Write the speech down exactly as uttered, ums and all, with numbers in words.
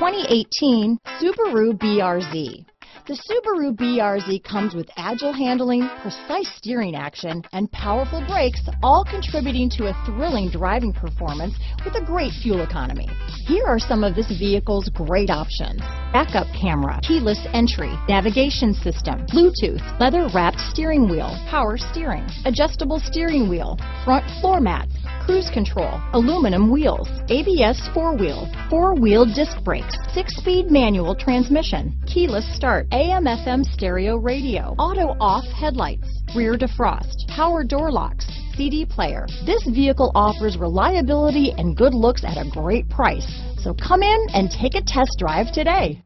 twenty eighteen Subaru B R Z. The Subaru B R Z comes with agile handling, precise steering action, and powerful brakes, all contributing to a thrilling driving performance with a great fuel economy. Here are some of this vehicle's great options: backup camera, keyless entry, navigation system, Bluetooth, leather-wrapped steering wheel, power steering, adjustable steering wheel, front floor mats, cruise control, aluminum wheels, A B S four-wheel, four-wheel disc brakes, six-speed manual transmission, keyless start, A M F M stereo radio, auto-off headlights, rear defrost, power door locks, C D player. This vehicle offers reliability and good looks at a great price. So come in and take a test drive today.